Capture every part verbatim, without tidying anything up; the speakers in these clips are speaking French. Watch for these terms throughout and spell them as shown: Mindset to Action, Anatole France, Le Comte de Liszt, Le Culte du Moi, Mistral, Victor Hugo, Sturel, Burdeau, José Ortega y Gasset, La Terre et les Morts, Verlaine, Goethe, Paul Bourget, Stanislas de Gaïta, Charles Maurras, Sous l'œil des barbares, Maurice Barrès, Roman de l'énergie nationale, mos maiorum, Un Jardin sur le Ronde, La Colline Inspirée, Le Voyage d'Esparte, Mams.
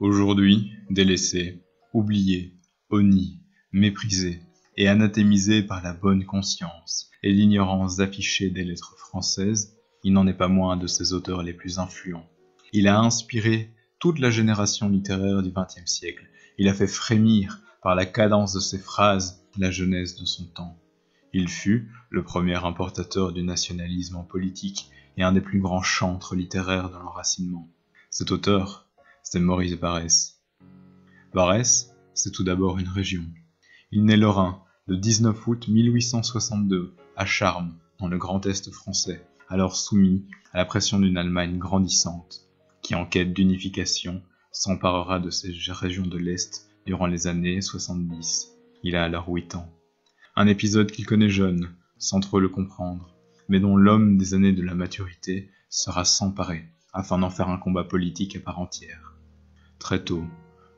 Aujourd'hui, délaissé, oublié, honni, méprisé et anathémisé par la bonne conscience et l'ignorance affichée des lettres françaises, il n'en est pas moins de ses auteurs les plus influents. Il a inspiré toute la génération littéraire du vingtième siècle. Il a fait frémir par la cadence de ses phrases la jeunesse de son temps. Il fut le premier importateur du nationalisme en politique et un des plus grands chantres littéraires de l'enracinement. Cet auteur, c'est Maurice Barrès. Barrès, c'est tout d'abord une région. Il naît le Rhin, le dix-neuf août mille huit cent soixante-deux, à Charmes, dans le Grand Est français, alors soumis à la pression d'une Allemagne grandissante, qui en quête d'unification s'emparera de ces régions de l'Est durant les années soixante-dix. Il a alors huit ans. Un épisode qu'il connaît jeune, sans trop le comprendre, mais dont l'homme des années de la maturité sera s'emparer, afin d'en faire un combat politique à part entière. Très tôt,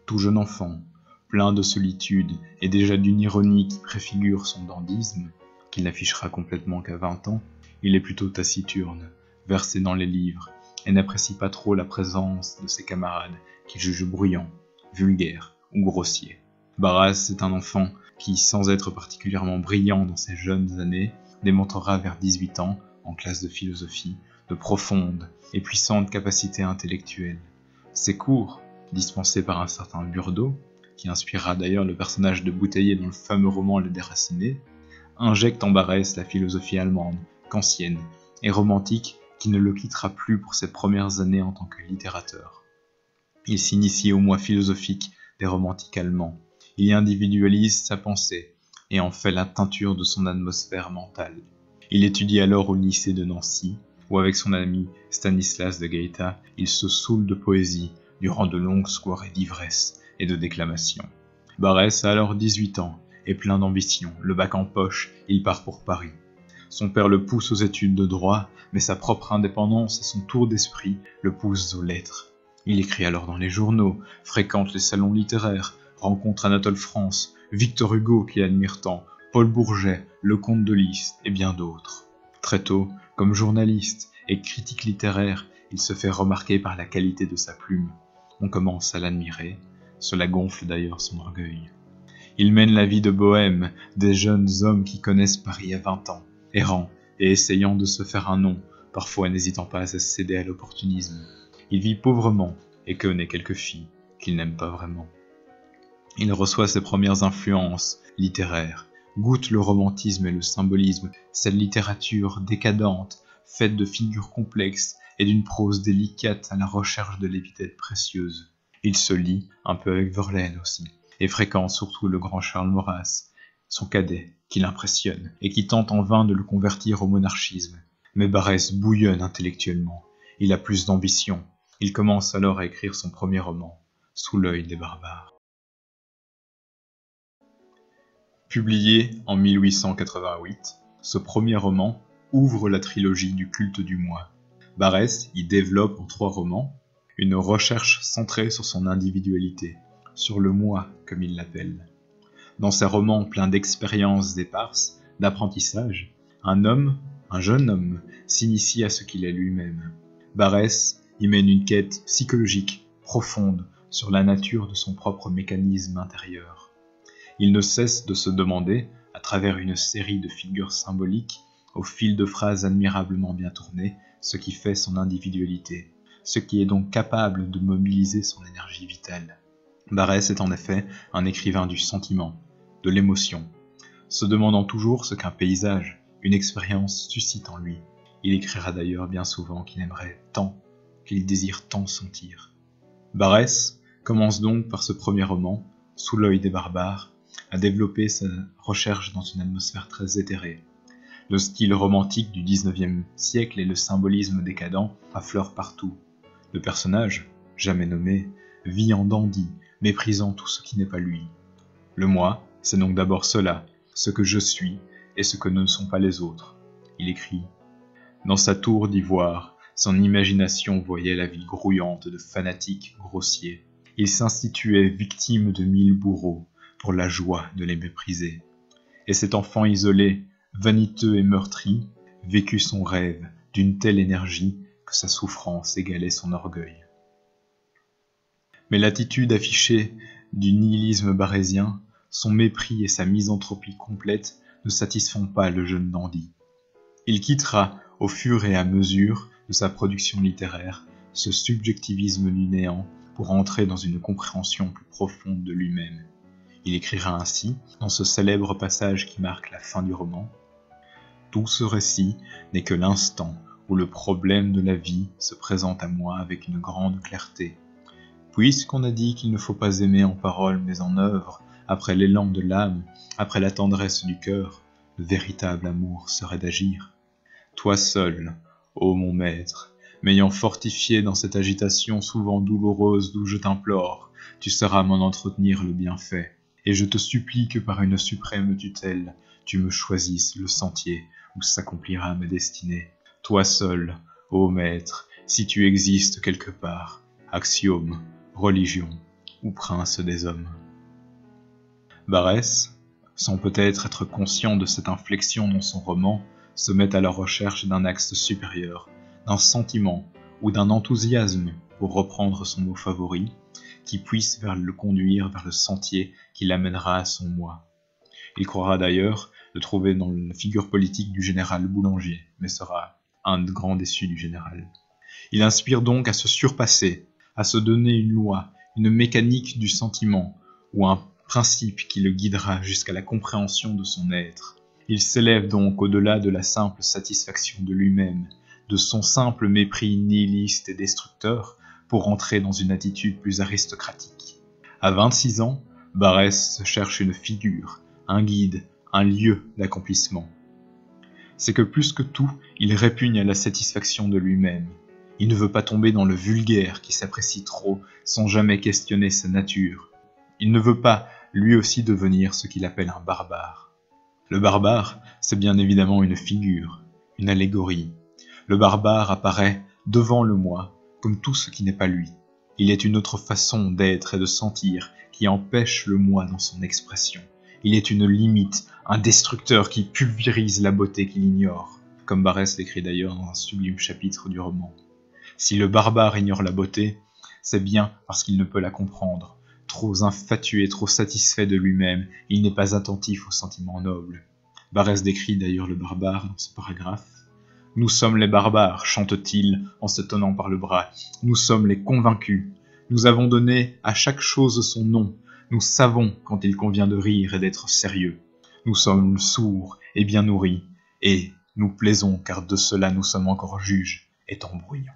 tout jeune enfant, plein de solitude et déjà d'une ironie qui préfigure son dandisme, qu'il n'affichera complètement qu'à vingt ans, il est plutôt taciturne, versé dans les livres, et n'apprécie pas trop la présence de ses camarades qu'il juge bruyants, vulgaires ou grossiers. Barrès est un enfant qui, sans être particulièrement brillant dans ses jeunes années, démontrera vers dix-huit ans, en classe de philosophie, de profondes et puissantes capacités intellectuelles. Ses cours, dispensés par un certain Burdeau, qui inspirera d'ailleurs le personnage de Bouteiller dans le fameux roman Les Déracinés, injectent en Barrès la philosophie allemande, kantienne et romantique qui ne le quittera plus pour ses premières années en tant que littérateur. Il s'initie au moi philosophique des romantiques allemands, il y individualise sa pensée et en fait la teinture de son atmosphère mentale. Il étudie alors au lycée de Nancy, où avec son ami Stanislas de Gaïta, il se saoule de poésie durant de longues soirées d'ivresse et de déclamation. Barrès a alors dix-huit ans et plein d'ambition, le bac en poche, il part pour Paris. Son père le pousse aux études de droit, mais sa propre indépendance et son tour d'esprit le poussent aux lettres. Il écrit alors dans les journaux, fréquente les salons littéraires, rencontre Anatole France, Victor Hugo qu'il admire tant, Paul Bourget, Le Comte de Liszt et bien d'autres. Très tôt, comme journaliste et critique littéraire, il se fait remarquer par la qualité de sa plume. On commence à l'admirer. Cela gonfle d'ailleurs son orgueil. Il mène la vie de bohème, des jeunes hommes qui connaissent Paris à vingt ans, errant et essayant de se faire un nom, parfois n'hésitant pas à céder à l'opportunisme. Il vit pauvrement et connaît quelques filles qu'il n'aime pas vraiment. Il reçoit ses premières influences littéraires, goûte le romantisme et le symbolisme, cette littérature décadente, faite de figures complexes et d'une prose délicate à la recherche de l'épithète précieuse. Il se lie un peu avec Verlaine aussi, et fréquente surtout le grand Charles Maurras, son cadet, qui l'impressionne, et qui tente en vain de le convertir au monarchisme. Mais Barrès bouillonne intellectuellement, il a plus d'ambition. Il commence alors à écrire son premier roman, Sous l'œil des barbares. Publié en mille huit cent quatre-vingt-huit, ce premier roman ouvre la trilogie du culte du moi. Barrès y développe en trois romans une recherche centrée sur son individualité, sur le moi comme il l'appelle. Dans ses romans pleins d'expériences éparses, d'apprentissage, un homme, un jeune homme, s'initie à ce qu'il est lui-même. Barrès y mène une quête psychologique, profonde, sur la nature de son propre mécanisme intérieur. Il ne cesse de se demander, à travers une série de figures symboliques, au fil de phrases admirablement bien tournées, ce qui fait son individualité, ce qui est donc capable de mobiliser son énergie vitale. Barrès est en effet un écrivain du sentiment, de l'émotion, se demandant toujours ce qu'un paysage, une expérience suscite en lui. Il écrira d'ailleurs bien souvent qu'il aimerait tant, qu'il désire tant sentir. Barrès commence donc par ce premier roman, Sous l'œil des barbares, à développer sa recherche dans une atmosphère très éthérée. Le style romantique du dix-neuvième siècle et le symbolisme décadent affleurent partout. Le personnage, jamais nommé, vit en dandy, méprisant tout ce qui n'est pas lui. Le moi, c'est donc d'abord cela, ce que je suis et ce que ne sont pas les autres. Il écrit. Dans sa tour d'ivoire, son imagination voyait la vie grouillante de fanatiques grossiers. Il s'instituait victime de mille bourreaux pour la joie de les mépriser. Et cet enfant isolé, vaniteux et meurtri, vécut son rêve d'une telle énergie que sa souffrance égalait son orgueil. mais l'attitude affichée du nihilisme barrésien, son mépris et sa misanthropie complète ne satisfont pas le jeune dandy. Il quittera, au fur et à mesure de sa production littéraire, ce subjectivisme du néant pour entrer dans une compréhension plus profonde de lui-même. Il écrira ainsi, dans ce célèbre passage qui marque la fin du roman, « Tout ce récit n'est que l'instant où le problème de la vie se présente à moi avec une grande clarté. Puisqu'on a dit qu'il ne faut pas aimer en parole mais en œuvre, après l'élan de l'âme, après la tendresse du cœur, le véritable amour serait d'agir. Toi seul, ô mon maître, m'ayant fortifié dans cette agitation souvent douloureuse d'où je t'implore, tu sauras m'en entretenir le bienfait, et je te supplie que par une suprême tutelle, tu me choisisses le sentier où s'accomplira ma destinée. Toi seul, ô maître, si tu existes quelque part, axiome, religion ou prince des hommes. » Barrès, sans peut-être être conscient de cette inflexion dans son roman, se met à la recherche d'un axe supérieur, d'un sentiment ou d'un enthousiasme, pour reprendre son mot favori, qui puisse vers le conduire vers le sentier qui l'amènera à son moi. Il croira d'ailleurs le trouver dans la figure politique du général Boulanger, mais sera un grand déçu du général. Il inspire donc à se surpasser, à se donner une loi, une mécanique du sentiment, ou un principe qui le guidera jusqu'à la compréhension de son être. Il s'élève donc au-delà de la simple satisfaction de lui-même, de son simple mépris nihiliste et destructeur, pour entrer dans une attitude plus aristocratique. À vingt-six ans, Barrès cherche une figure, un guide, un lieu d'accomplissement. C'est que plus que tout, il répugne à la satisfaction de lui-même. Il ne veut pas tomber dans le vulgaire qui s'apprécie trop sans jamais questionner sa nature. Il ne veut pas, lui aussi, devenir ce qu'il appelle un barbare. Le barbare, c'est bien évidemment une figure, une allégorie. Le barbare apparaît devant le moi, comme tout ce qui n'est pas lui. Il est une autre façon d'être et de sentir qui empêche le moi dans son expression. Il est une limite, un destructeur qui pulvérise la beauté qu'il ignore, comme Barrès l'écrit d'ailleurs dans un sublime chapitre du roman. Si le barbare ignore la beauté, c'est bien parce qu'il ne peut la comprendre. Trop infatué, trop satisfait de lui-même, il n'est pas attentif aux sentiments nobles. Barrès décrit d'ailleurs le barbare dans ce paragraphe. « Nous sommes les barbares, chante-t-il en se tenant par le bras. Nous sommes les convaincus. Nous avons donné à chaque chose son nom. Nous savons quand il convient de rire et d'être sérieux. Nous sommes sourds et bien nourris. Et nous plaisons car de cela nous sommes encore juges, étant bruyants. »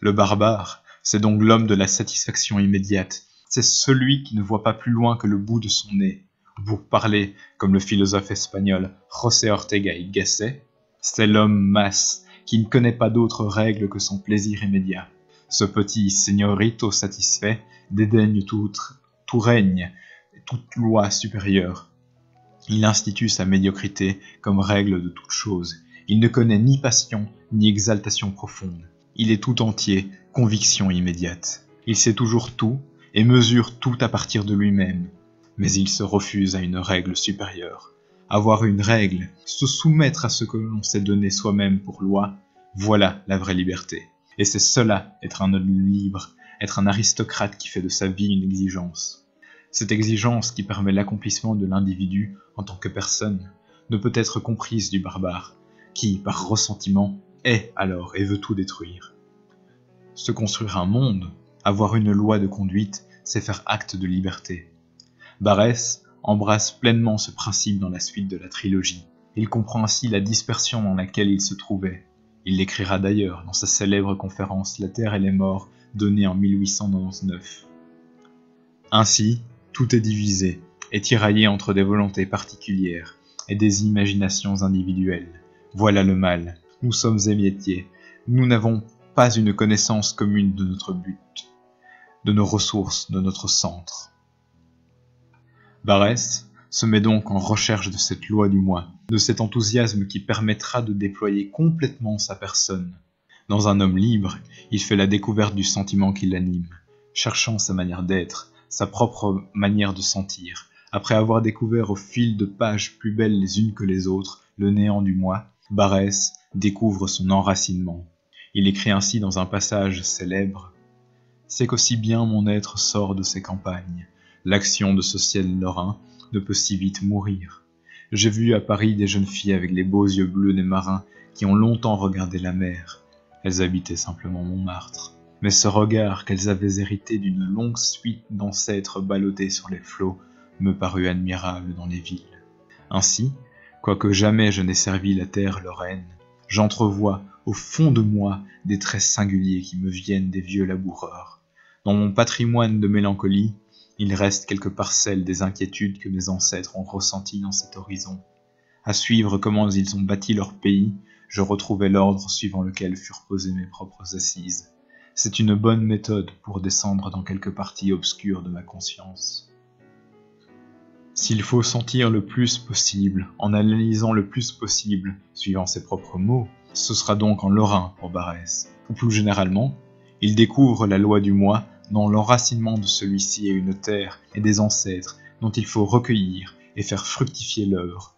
Le barbare, c'est donc l'homme de la satisfaction immédiate. C'est celui qui ne voit pas plus loin que le bout de son nez. Pour parler, comme le philosophe espagnol José Ortega y Gasset, c'est l'homme masse qui ne connaît pas d'autres règles que son plaisir immédiat. Ce petit señorito satisfait dédaigne tout, tout règne, toute loi supérieure. Il institue sa médiocrité comme règle de toute chose. Il ne connaît ni passion ni exaltation profonde. Il est tout entier, conviction immédiate. Il sait toujours tout et mesure tout à partir de lui-même. Mais il se refuse à une règle supérieure. Avoir une règle, se soumettre à ce que l'on s'est donné soi-même pour loi, voilà la vraie liberté. Et c'est cela, être un homme libre, être un aristocrate qui fait de sa vie une exigence. Cette exigence qui permet l'accomplissement de l'individu en tant que personne ne peut être comprise du barbare, qui, par ressentiment, est alors et veut tout détruire. Se construire un monde, avoir une loi de conduite, c'est faire acte de liberté. Barrès embrasse pleinement ce principe dans la suite de la trilogie. Il comprend ainsi la dispersion dans laquelle il se trouvait. Il l'écrira d'ailleurs dans sa célèbre conférence « La Terre et les Morts » donnée en mille huit cent quatre-vingt-dix-neuf. Ainsi, tout est divisé et tiraillé entre des volontés particulières et des imaginations individuelles. Voilà le mal, nous sommes émiettés, nous n'avons pas une connaissance commune de notre but, de nos ressources, de notre centre. Barrès se met donc en recherche de cette loi du moi, de cet enthousiasme qui permettra de déployer complètement sa personne. Dans un homme libre, il fait la découverte du sentiment qui l'anime, cherchant sa manière d'être, sa propre manière de sentir. Après avoir découvert au fil de pages plus belles les unes que les autres, le néant du moi, Barrès découvre son enracinement. Il écrit ainsi dans un passage célèbre « c'est qu'aussi bien mon être sort de ces campagnes. L'action de ce ciel lorrain ne peut si vite mourir. J'ai vu à Paris des jeunes filles avec les beaux yeux bleus des marins qui ont longtemps regardé la mer. Elles habitaient simplement Montmartre. Mais ce regard qu'elles avaient hérité d'une longue suite d'ancêtres ballottés sur les flots me parut admirable dans les villes. Ainsi, quoique jamais je n'ai servi la terre lorraine, j'entrevois au fond de moi des traits singuliers qui me viennent des vieux laboureurs. Dans mon patrimoine de mélancolie, il reste quelques parcelles des inquiétudes que mes ancêtres ont ressenties dans cet horizon. À suivre comment ils ont bâti leur pays, je retrouvais l'ordre suivant lequel furent posées mes propres assises. C'est une bonne méthode pour descendre dans quelques parties obscures de ma conscience. S'il faut sentir le plus possible, en analysant le plus possible, suivant ses propres mots, ce sera donc en lorrain pour Barrès. Ou plus généralement, il découvre la loi du moi dans l'enracinement de celui-ci et une terre et des ancêtres dont il faut recueillir et faire fructifier l'œuvre.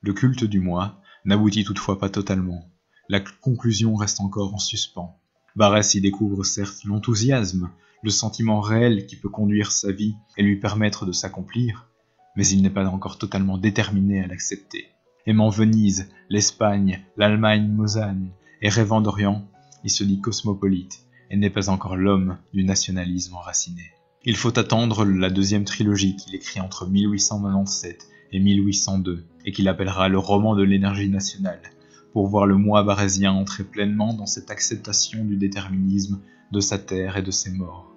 Le culte du moi n'aboutit toutefois pas totalement. La conclusion reste encore en suspens. Barrès y découvre certes l'enthousiasme, le sentiment réel qui peut conduire sa vie et lui permettre de s'accomplir, mais il n'est pas encore totalement déterminé à l'accepter. Aimant Venise, l'Espagne, l'Allemagne, Mosanne, et rêvant d'Orient, il se dit cosmopolite, et n'est pas encore l'homme du nationalisme enraciné. Il faut attendre la deuxième trilogie qu'il écrit entre mille huit cent quatre-vingt-dix-sept et mille huit cent deux, et qu'il appellera le roman de l'énergie nationale, pour voir le moi barrésien entrer pleinement dans cette acceptation du déterminisme de sa terre et de ses morts.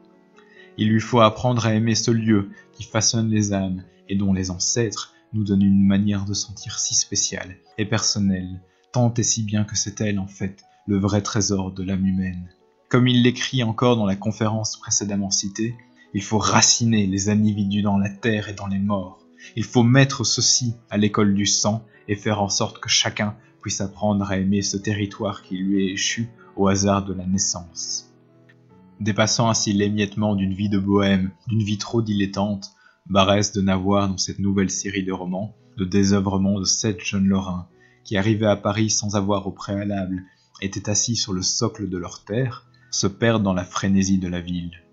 Il lui faut apprendre à aimer ce lieu qui façonne les âmes et dont les ancêtres nous donnent une manière de sentir si spéciale et personnelle, tant et si bien que c'est elle, en fait, le vrai trésor de l'âme humaine. Comme il l'écrit encore dans la conférence précédemment citée, il faut raciner les individus dans la terre et dans les morts. Il faut mettre ceci à l'école du sang et faire en sorte que chacun puisse apprendre à aimer ce territoire qui lui est échu au hasard de la naissance. Dépassant ainsi l'émiettement d'une vie de bohème, d'une vie trop dilettante, Barrès de n'avoir dans cette nouvelle série de romans le désœuvrement de sept jeunes lorrains qui arrivaient à Paris sans avoir au préalable été assis sur le socle de leur terre, se perdent dans la frénésie de la ville.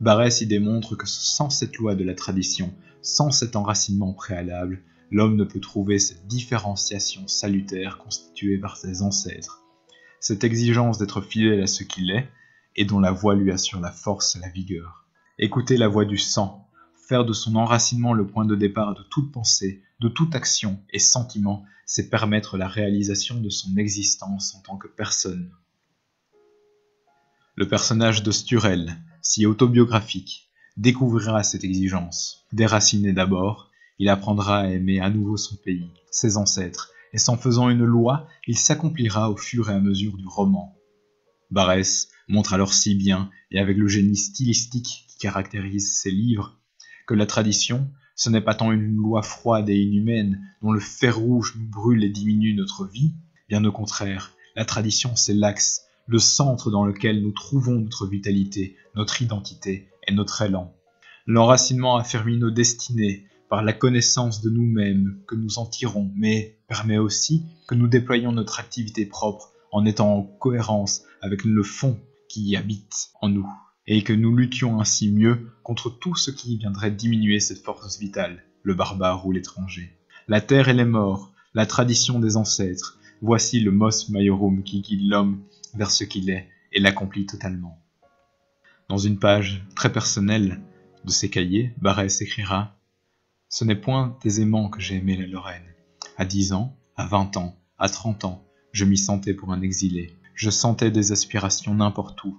Barrès y démontre que sans cette loi de la tradition, sans cet enracinement préalable, l'homme ne peut trouver cette différenciation salutaire constituée par ses ancêtres, cette exigence d'être fidèle à ce qu'il est et dont la voix lui assure la force et la vigueur. Écouter la voix du sang, faire de son enracinement le point de départ de toute pensée, de toute action et sentiment, c'est permettre la réalisation de son existence en tant que personne. Le personnage de Sturel, si autobiographique, découvrira cette exigence. Déraciné d'abord, il apprendra à aimer à nouveau son pays, ses ancêtres, et s'en faisant une loi, il s'accomplira au fur et à mesure du roman. Barrès montre alors si bien, et avec le génie stylistique qui caractérise ses livres, que la tradition, ce n'est pas tant une loi froide et inhumaine dont le fer rouge nous brûle et diminue notre vie, bien au contraire, la tradition c'est l'axe, le centre dans lequel nous trouvons notre vitalité, notre identité et notre élan. L'enracinement affermit nos destinées par la connaissance de nous-mêmes que nous en tirons, mais permet aussi que nous déployions notre activité propre en étant en cohérence avec le fond qui y habite en nous, et que nous luttions ainsi mieux contre tout ce qui viendrait diminuer cette force vitale, le barbare ou l'étranger. La terre et les morts, la tradition des ancêtres, voici le mos maiorum qui guide l'homme vers ce qu'il est et l'accomplit totalement. Dans une page très personnelle de ses cahiers, Barrès écrira « Ce n'est point aisément que j'ai aimé la Lorraine. À dix ans, à vingt ans, à trente ans, je m'y sentais pour un exilé. Je sentais des aspirations n'importe où.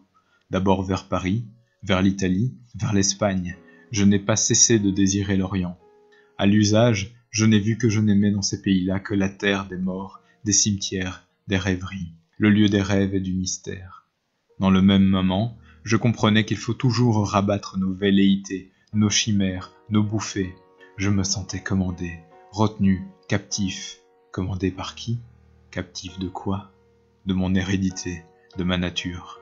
D'abord vers Paris, vers l'Italie, vers l'Espagne, je n'ai pas cessé de désirer l'Orient. À l'usage, je n'ai vu que je n'aimais dans ces pays-là que la terre des morts, des cimetières, des rêveries, le lieu des rêves et du mystère. Dans le même moment, je comprenais qu'il faut toujours rabattre nos velléités, nos chimères, nos bouffées. Je me sentais commandé, retenu, captif. Commandé par qui? Captif de quoi? De mon hérédité, de ma nature. »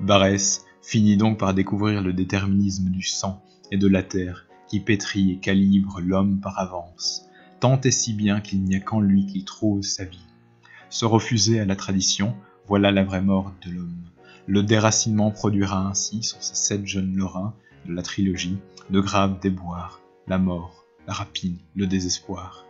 Barrès finit donc par découvrir le déterminisme du sang et de la terre qui pétrit et calibre l'homme par avance, tant et si bien qu'il n'y a qu'en lui qui trouve sa vie. Se refuser à la tradition, voilà la vraie mort de l'homme. Le déracinement produira ainsi, sur ces sept jeunes Lorrains de la trilogie, de graves déboires, la mort, la rapine, le désespoir.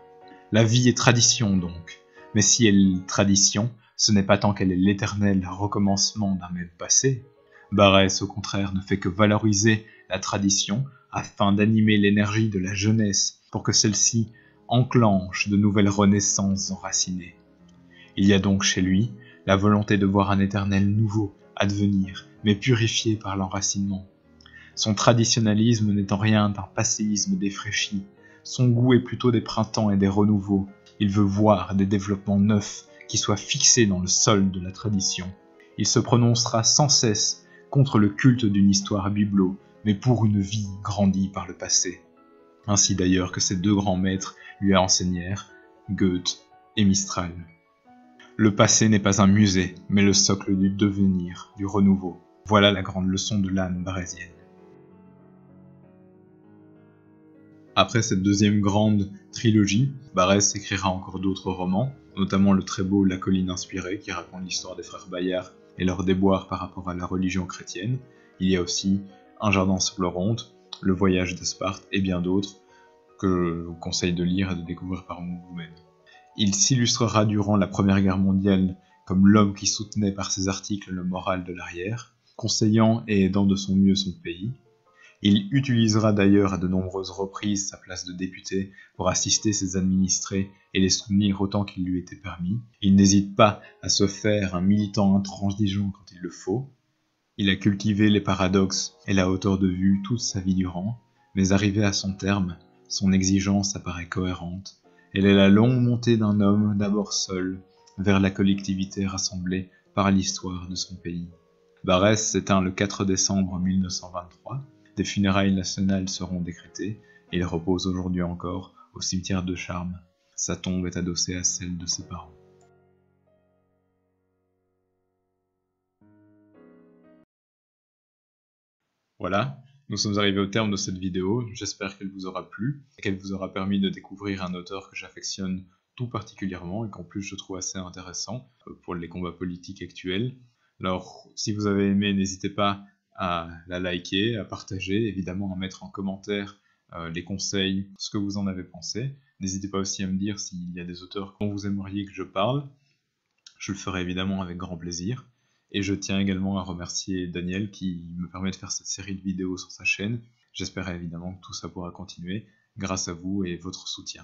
La vie est tradition donc, mais si elle est tradition, ce n'est pas tant qu'elle est l'éternel recommencement d'un même passé. Barrès, au contraire, ne fait que valoriser la tradition afin d'animer l'énergie de la jeunesse pour que celle-ci enclenche de nouvelles renaissances enracinées. Il y a donc chez lui la volonté de voir un éternel nouveau advenir, mais purifié par l'enracinement. Son traditionnalisme n'est en rien d'un passéisme défraîchi, son goût est plutôt des printemps et des renouveaux. Il veut voir des développements neufs qui soient fixés dans le sol de la tradition. Il se prononcera sans cesse contre le culte d'une histoire bibelot, mais pour une vie grandie par le passé. Ainsi d'ailleurs que ses deux grands maîtres lui enseignèrent, Goethe et Mistral. Le passé n'est pas un musée, mais le socle du devenir, du renouveau. Voilà la grande leçon de l'âme barrésienne. Après cette deuxième grande trilogie, Barrès écrira encore d'autres romans, notamment le très beau La Colline Inspirée, qui raconte l'histoire des frères Bayard et leurs déboires par rapport à la religion chrétienne. Il y a aussi Un Jardin sur le Ronde, Le Voyage d'Esparte et bien d'autres que je vous conseille de lire et de découvrir par vous-même. Il s'illustrera durant la Première Guerre mondiale comme l'homme qui soutenait par ses articles le moral de l'arrière, conseillant et aidant de son mieux son pays. Il utilisera d'ailleurs à de nombreuses reprises sa place de député pour assister ses administrés et les soutenir autant qu'il lui était permis. Il n'hésite pas à se faire un militant intransigeant quand il le faut. Il a cultivé les paradoxes et la hauteur de vue toute sa vie durant, mais arrivé à son terme, son exigence apparaît cohérente. Elle est la longue montée d'un homme, d'abord seul, vers la collectivité rassemblée par l'histoire de son pays. Barrès s'éteint le quatre décembre mille neuf cent vingt-trois, des funérailles nationales seront décrétées, et il repose aujourd'hui encore au cimetière de Charmes. Sa tombe est adossée à celle de ses parents. Voilà, nous sommes arrivés au terme de cette vidéo, j'espère qu'elle vous aura plu, et qu'elle vous aura permis de découvrir un auteur que j'affectionne tout particulièrement, et qu'en plus je trouve assez intéressant pour les combats politiques actuels. Alors, si vous avez aimé, n'hésitez pas à la liker, à partager, évidemment à mettre en commentaire euh, les conseils, ce que vous en avez pensé. N'hésitez pas aussi à me dire s'il y a des auteurs dont vous aimeriez que je parle, je le ferai évidemment avec grand plaisir. Et je tiens également à remercier Daniel qui me permet de faire cette série de vidéos sur sa chaîne. J'espère évidemment que tout ça pourra continuer grâce à vous et votre soutien.